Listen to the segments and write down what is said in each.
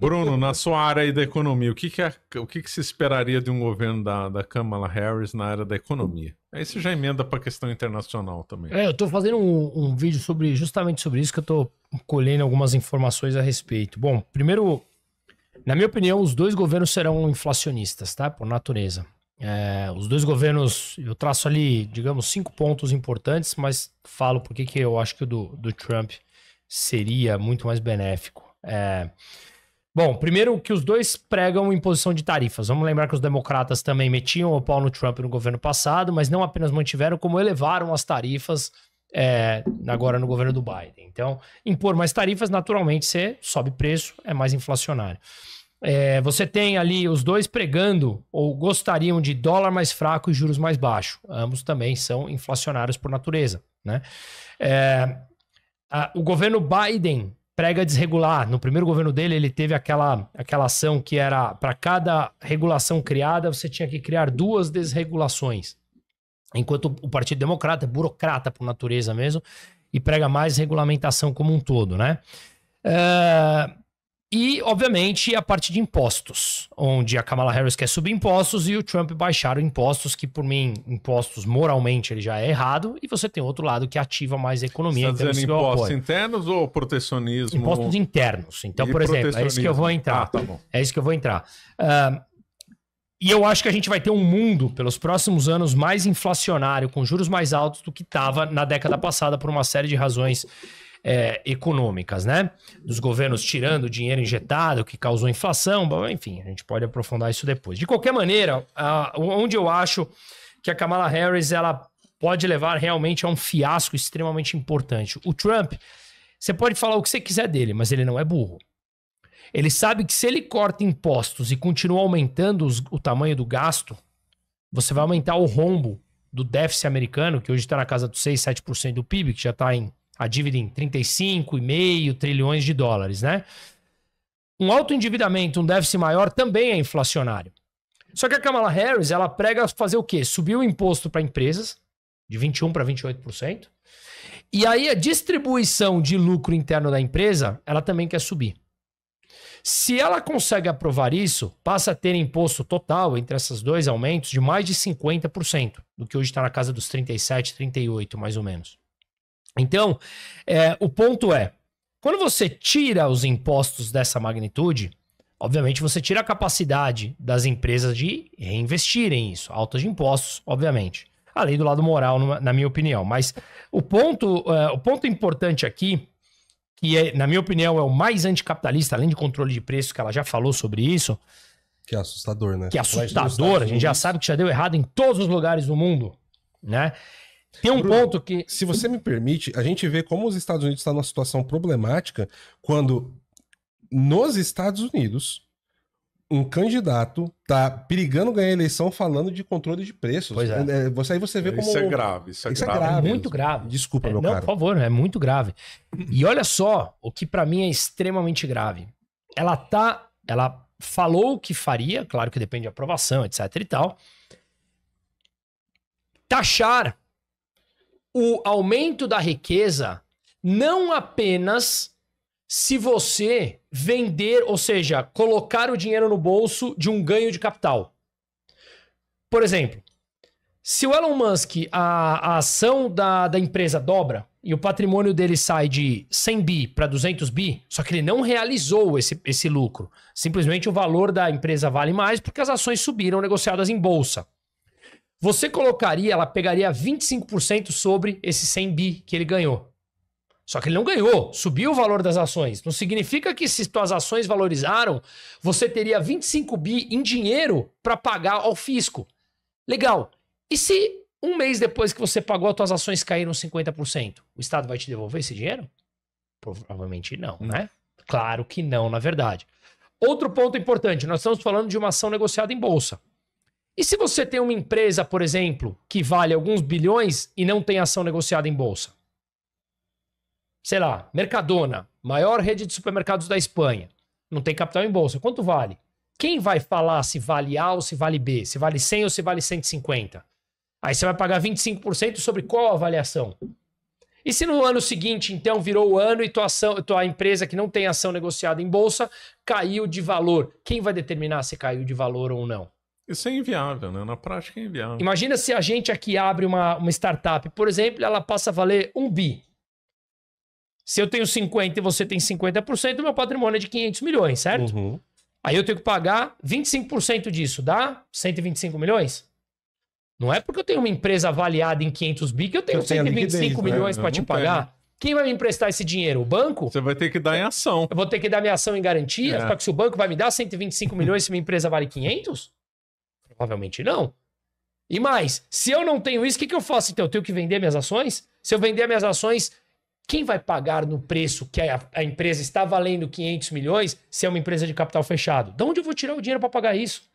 Bruno, na sua área aí da economia, o que se esperaria de um governo da Kamala Harris na área da economia? Aí você já emenda para a questão internacional também. Eu estou fazendo um vídeo justamente sobre isso, que eu estou colhendo algumas informações a respeito. Bom, primeiro, na minha opinião, os dois governos serão inflacionistas, tá? Por natureza. Os dois governos, eu traço ali, digamos, 5 pontos importantes, mas falo porque eu acho que o do Trump seria muito mais benéfico. Bom, primeiro que os dois pregam imposição de tarifas. Vamos lembrar que os democratas também metiam o pau no Trump no governo passado, mas não apenas mantiveram, como elevaram as tarifas agora no governo do Biden. Então, impor mais tarifas, naturalmente, você sobe preço, é mais inflacionário. Você tem ali os dois pregando ou gostariam de dólar mais fraco e juros mais baixo. Ambos também são inflacionários por natureza, né? O governo Biden prega desregular. No primeiro governo dele, ele teve aquela ação que era para cada regulação criada, você tinha que criar 2 desregulações. Enquanto o Partido Democrata é burocrata por natureza mesmo e prega mais regulamentação como um todo, né? E, obviamente, a parte de impostos, onde a Kamala Harris quer subir impostos e o Trump baixaram impostos, que, por mim, impostos moralmente ele já é errado, e você tem outro lado que ativa mais a economia. Você está dizendo impostos internos ou protecionismo? Impostos internos. Então, por exemplo, é isso que eu vou entrar. Tá bom. É isso que eu vou entrar. E eu acho que a gente vai ter um mundo, pelos próximos anos, mais inflacionário, com juros mais altos do que estava na década passada, por uma série de razões econômicas, né? Dos governos tirando dinheiro injetado, que causou inflação, enfim, a gente pode aprofundar isso depois. De qualquer maneira, onde eu acho que a Kamala Harris ela pode levar realmente a um fiasco extremamente importante. O Trump, você pode falar o que você quiser dele, mas ele não é burro. Ele sabe que se ele corta impostos e continua aumentando o tamanho do gasto, você vai aumentar o rombo do déficit americano, que hoje está na casa dos 6, 7% do PIB, que já está a dívida em 35,5 trilhões de dólares, né? Um alto endividamento, um déficit maior também é inflacionário. Só que a Kamala Harris, ela prega fazer o quê? Subir o imposto para empresas, de 21% para 28%, e aí a distribuição de lucro interno da empresa, ela também quer subir. Se ela consegue aprovar isso, passa a ter imposto total entre esses dois aumentos de mais de 50%, do que hoje está na casa dos 37, 38, mais ou menos. Então, o ponto é, quando você tira os impostos dessa magnitude, obviamente você tira a capacidade das empresas de reinvestirem isso, altas de impostos, obviamente. Além do lado moral, na minha opinião. Mas o ponto importante aqui, que na minha opinião é o mais anticapitalista, além de controle de preços, que ela já falou sobre isso. Que é assustador, né? Que é assustador, a gente já sabe que já deu errado em todos os lugares do mundo, né? Tem um Bruno, ponto que... Se você me permite, a gente vê como os Estados Unidos estão numa situação problemática quando, nos Estados Unidos, um candidato está perigando ganhar a eleição falando de controle de preços. Pois é. Você vê como... Isso é grave. Isso é grave. É muito grave. Desculpa, meu caro. Não, por favor, é muito grave. E olha só o que para mim é extremamente grave. Ela falou o que faria, claro que depende de aprovação, etc e tal. Taxar o aumento da riqueza não apenas se você vender, ou seja, colocar o dinheiro no bolso de um ganho de capital. Por exemplo, se o Elon Musk, a ação da empresa dobra e o patrimônio dele sai de 100 bi para 200 bi, só que ele não realizou esse lucro. Simplesmente o valor da empresa vale mais porque as ações subiram negociadas em bolsa. Você colocaria, ela pegaria 25% sobre esse 100 bi que ele ganhou. Só que ele não ganhou, subiu o valor das ações. Não significa que se suas ações valorizaram, você teria 25 bi em dinheiro para pagar ao fisco. Legal. E se um mês depois que você pagou, as suas ações caíram 50%? O Estado vai te devolver esse dinheiro? Provavelmente não, né? Claro que não, na verdade. Outro ponto importante, nós estamos falando de uma ação negociada em bolsa. E se você tem uma empresa, por exemplo, que vale alguns bilhões e não tem ação negociada em bolsa? Sei lá, Mercadona, maior rede de supermercados da Espanha, não tem capital em bolsa. Quanto vale? Quem vai falar se vale A ou se vale B? Se vale 100 ou se vale 150? Aí você vai pagar 25% sobre qual avaliação? E se no ano seguinte, então, virou o ano e tua empresa que não tem ação negociada em bolsa caiu de valor? Quem vai determinar se caiu de valor ou não? Isso é inviável, né? Na prática é inviável. Imagina se a gente aqui abre uma startup, por exemplo, ela passa a valer 1 bi. Se eu tenho 50 e você tem 50%, meu patrimônio é de 500 milhões, certo? Uhum. Aí eu tenho que pagar 25% disso, dá 125 milhões? Não é porque eu tenho uma empresa avaliada em 500 bi que eu tenho 125 milhões para te pagar. Quem vai me emprestar esse dinheiro? O banco? Você vai ter que dar em ação. Eu vou ter que dar minha ação em garantia? É. Só que se o banco vai me dar 125 milhões se minha empresa vale 500? Provavelmente não. E mais, se eu não tenho isso, o que eu faço? Então, eu tenho que vender minhas ações? Se eu vender minhas ações, quem vai pagar no preço que a empresa está valendo 500 milhões se é uma empresa de capital fechado? De onde eu vou tirar o dinheiro para pagar isso?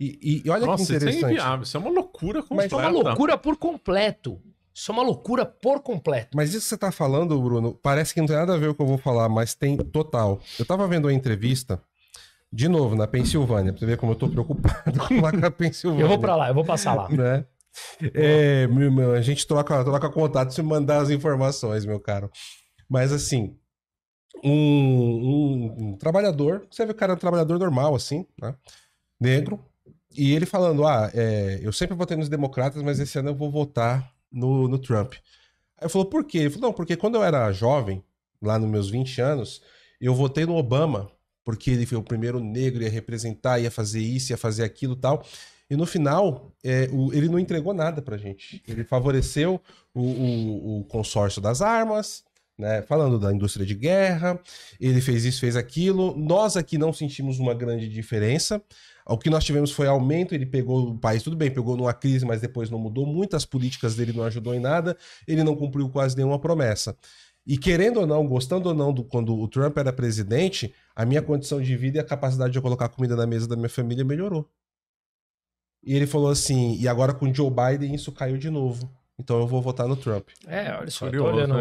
E olha, nossa, que interessante. Isso é inviável, isso é uma loucura completa. Mas é uma loucura por completo. Isso é uma loucura por completo. Mas isso que você está falando, Bruno, parece que não tem nada a ver com o que eu vou falar, mas tem total. Eu estava vendo a entrevista, de novo, na Pensilvânia, para você ver como eu estou preocupado lá com a Pensilvânia. Eu vou para lá, eu vou passar lá. Né? É, a gente troca contato se mandar as informações, meu caro. Mas assim, um trabalhador, você vê o cara, um trabalhador normal, assim, né? Negro. E ele falando, eu sempre votei nos democratas, mas esse ano eu vou votar no Trump. Aí eu falo, por quê? Ele falou, não, porque quando eu era jovem, lá nos meus 20 anos, eu votei no Obama, porque ele foi o primeiro negro, ia representar, ia fazer isso, ia fazer aquilo e tal. E no final, ele não entregou nada pra gente. Ele favoreceu o consórcio das armas, né, falando da indústria de guerra, ele fez isso, fez aquilo. Nós aqui não sentimos uma grande diferença. O que nós tivemos foi aumento, ele pegou o país, tudo bem, pegou numa crise, mas depois não mudou muito, as políticas dele não ajudou em nada, ele não cumpriu quase nenhuma promessa. E querendo ou não, gostando ou não, quando o Trump era presidente, a minha condição de vida e a capacidade de eu colocar comida na mesa da minha família melhorou. E ele falou assim, e agora com o Joe Biden isso caiu de novo. Então eu vou votar no Trump. Olha só, eu tô olhando.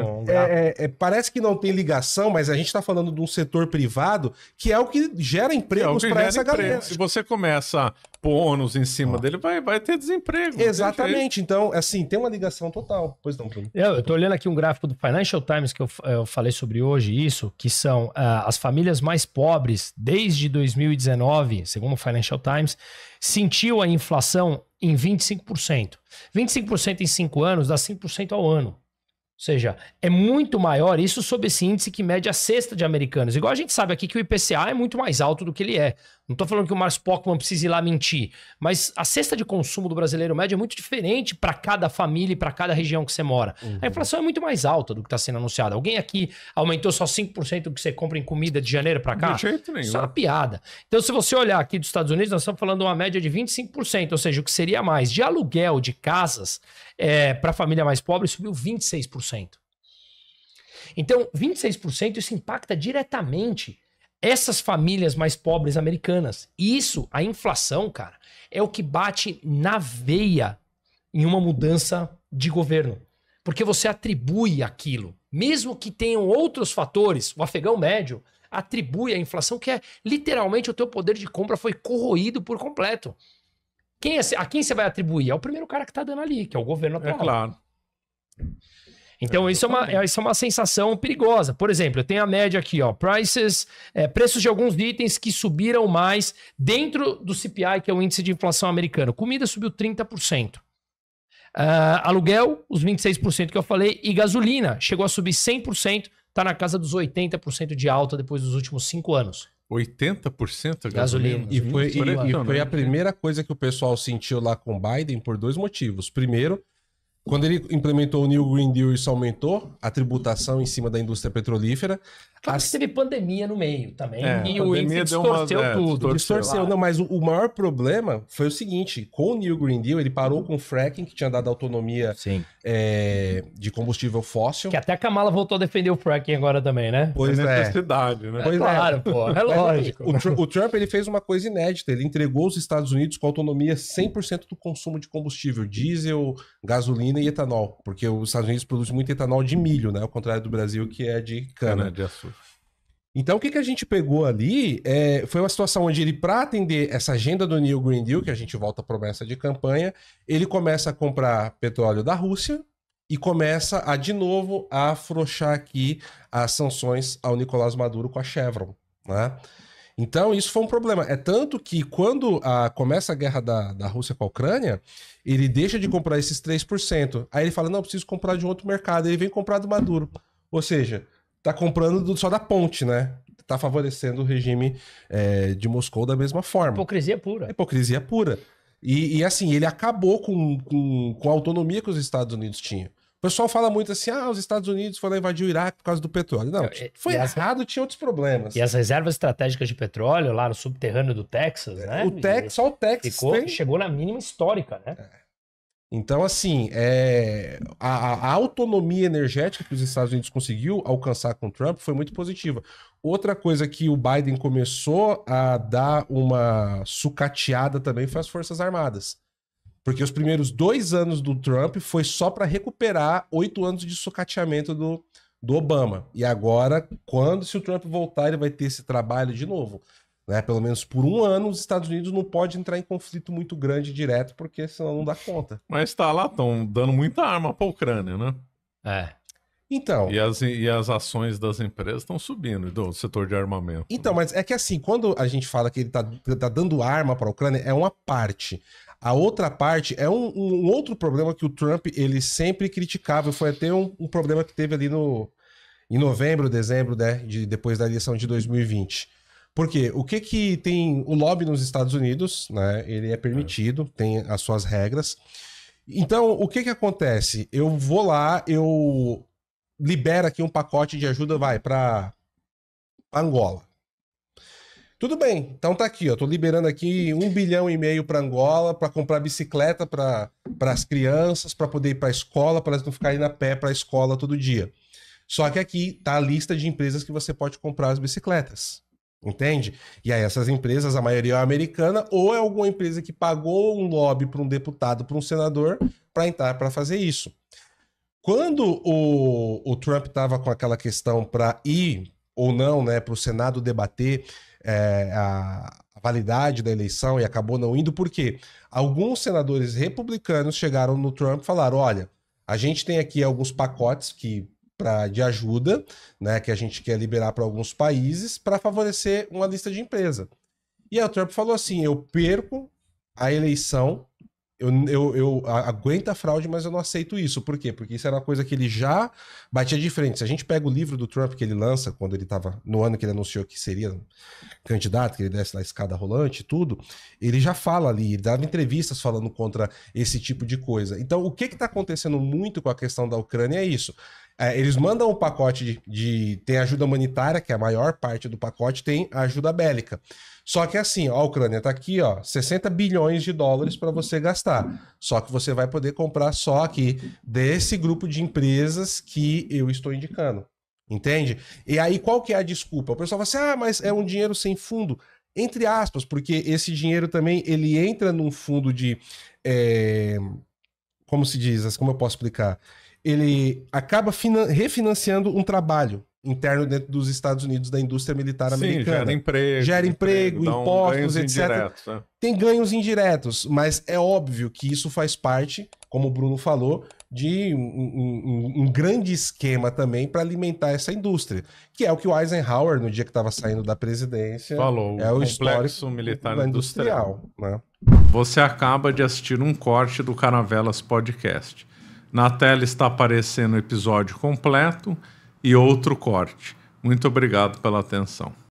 Parece que não tem ligação, mas a gente tá falando de um setor privado que é o que gera empregos para essa galera. Se você começa a pôr ônus em cima dele, vai ter desemprego. Exatamente. Então, assim, tem uma ligação total. Pois não, Bruno. Eu tô olhando aqui um gráfico do Financial Times que eu falei sobre hoje, isso, que são as famílias mais pobres desde 2019, segundo o Financial Times, sentiu a inflação em 25%. 25% em 5 anos dá 5% ao ano. Ou seja, é muito maior isso sob esse índice que mede a cesta de americanos. Igual a gente sabe aqui que o IPCA é muito mais alto do que ele é. Não estou falando que o Marcos Pockmann precise ir lá mentir, mas a cesta de consumo do brasileiro médio é muito diferente para cada família e para cada região que você mora. Uhum. A inflação é muito mais alta do que está sendo anunciada. Alguém aqui aumentou só 5% do que você compra em comida de janeiro para cá? De jeito nenhum. Isso é uma piada. Então, se você olhar aqui dos Estados Unidos, nós estamos falando de uma média de 25%, ou seja, o que seria mais de aluguel de casas para a família mais pobre subiu 26%. Então, 26% isso impacta diretamente essas famílias mais pobres americanas. E isso, a inflação, cara, é o que bate na veia em uma mudança de governo. Porque você atribui aquilo. Mesmo que tenham outros fatores, o afegão médio atribui a inflação, que é literalmente o teu poder de compra foi corroído por completo. A quem você vai atribuir? É o primeiro cara que tá dando ali, que é o governo atual. É claro. Então, isso é uma sensação perigosa. Por exemplo, eu tenho a média aqui, ó, preços de alguns itens que subiram mais dentro do CPI, que é o índice de inflação americano. Comida subiu 30%. Aluguel, os 26% que eu falei, e gasolina chegou a subir 100%, está na casa dos 80% de alta depois dos últimos 5 anos. 80% gasolina. E foi a primeira coisa que o pessoal sentiu lá com o Biden por 2 motivos. Primeiro, quando ele implementou o New Green Deal, isso aumentou a tributação em cima da indústria petrolífera. Claro que teve pandemia no meio também. E o índice distorceu tudo. Distorceu. Não, mas o maior problema foi o seguinte. Com o New Green Deal, ele parou com o fracking, que tinha dado autonomia de combustível fóssil. Que até a Kamala voltou a defender o fracking agora também, né? Pois é. Necessidade, né? Claro, pô. É lógico. O Trump, ele fez uma coisa inédita. Ele entregou os Estados Unidos com autonomia 100% do consumo de combustível. Diesel, gasolina e etanol, porque os Estados Unidos produzem muito etanol de milho, né? Ao contrário do Brasil, que é de cana. Então, o que a gente pegou ali foi uma situação onde ele, para atender essa agenda do New Green Deal, que a gente volta à promessa de campanha, ele começa a comprar petróleo da Rússia, e começa a, de novo, a afrouxar aqui as sanções ao Nicolás Maduro com a Chevron, né? Então, isso foi um problema. É tanto que, quando começa a guerra da Rússia com a Ucrânia, ele deixa de comprar esses 3%. Aí ele fala, não, preciso comprar de um outro mercado. Ele vem comprar do Maduro. Ou seja, tá comprando só da ponte, né? Tá favorecendo o regime de Moscou da mesma forma. Hipocrisia pura. Hipocrisia pura. E assim, ele acabou com a autonomia que os Estados Unidos tinham. O pessoal fala muito assim, os Estados Unidos foram invadir o Iraque por causa do petróleo. Não, foi errado, tinha outros problemas. E as reservas estratégicas de petróleo lá no subterrâneo do Texas, né? Só o Texas chegou na mínima histórica, né? Então, assim, a autonomia energética que os Estados Unidos conseguiu alcançar com o Trump foi muito positiva. Outra coisa que o Biden começou a dar uma sucateada também foi as Forças Armadas. Porque os primeiros 2 anos do Trump foi só para recuperar 8 anos de sucateamento do Obama. E agora, se o Trump voltar, ele vai ter esse trabalho de novo, né? Pelo menos por 1 ano, os Estados Unidos não pode entrar em conflito muito grande direto, porque senão não dá conta. Mas tá lá, estão dando muita arma para a Ucrânia, né? É. Então... E as ações das empresas estão subindo do setor de armamento. Então, né? Mas é que assim, quando a gente fala que ele tá dando arma para a Ucrânia, é uma parte... A outra parte é um outro problema que o Trump ele sempre criticava. Foi até um problema que teve ali em novembro, dezembro, né, depois da eleição de 2020. Por quê? O que que tem o lobby nos Estados Unidos, né? Ele é permitido, tem as suas regras. Então, o que que acontece? Eu vou lá, eu libero aqui um pacote de ajuda, vai, para Angola. Tudo bem, então tá aqui, ó, tô liberando aqui 1,5 bilhão para Angola, para comprar bicicleta para as crianças, para poder ir para a escola, para elas não ficarem a pé para a escola todo dia. Só que aqui tá a lista de empresas que você pode comprar as bicicletas, entende? E aí essas empresas, a maioria é americana, ou é alguma empresa que pagou um lobby para um deputado, para um senador, para entrar para fazer isso. Quando o Trump tava com aquela questão para ir ou não, né, para o Senado debater a validade da eleição e acabou não indo, porque alguns senadores republicanos chegaram no Trump e falaram, olha, a gente tem aqui alguns pacotes de ajuda, né, que a gente quer liberar para alguns países para favorecer uma lista de empresa. E aí o Trump falou assim, eu perco a eleição, eu aguento a fraude, mas eu não aceito isso. Por quê? Porque isso era uma coisa que ele já batia de frente. Se a gente pega o livro do Trump que ele lança, quando ele estava no ano que ele anunciou que seria candidato, que ele desce na escada rolante e tudo, ele já fala ali, ele dava entrevistas falando contra esse tipo de coisa. Então, o que está acontecendo muito com a questão da Ucrânia é isso. Eles mandam um pacote tem ajuda humanitária, que é a maior parte do pacote, tem a ajuda bélica. Só que assim, ó, a Ucrânia tá aqui, ó, 60 bilhões de dólares para você gastar. Só que você vai poder comprar só aqui desse grupo de empresas que eu estou indicando. Entende? E aí, qual que é a desculpa? O pessoal fala assim, mas é um dinheiro sem fundo. Entre aspas, porque esse dinheiro também, ele entra num fundo de... como se diz? Como eu posso explicar? Ele acaba refinanciando um trabalho interno dentro dos Estados Unidos, da indústria militar americana. Gera emprego, impostos, etc. Indiretos, né? Tem ganhos indiretos, mas é óbvio que isso faz parte, como o Bruno falou, de um grande esquema também para alimentar essa indústria, que é o que o Eisenhower, no dia que estava saindo da presidência, falou, o complexo militar industrial, né? Você acaba de assistir um corte do Caravelas Podcast. Na tela está aparecendo o episódio completo e outro corte. Muito obrigado pela atenção.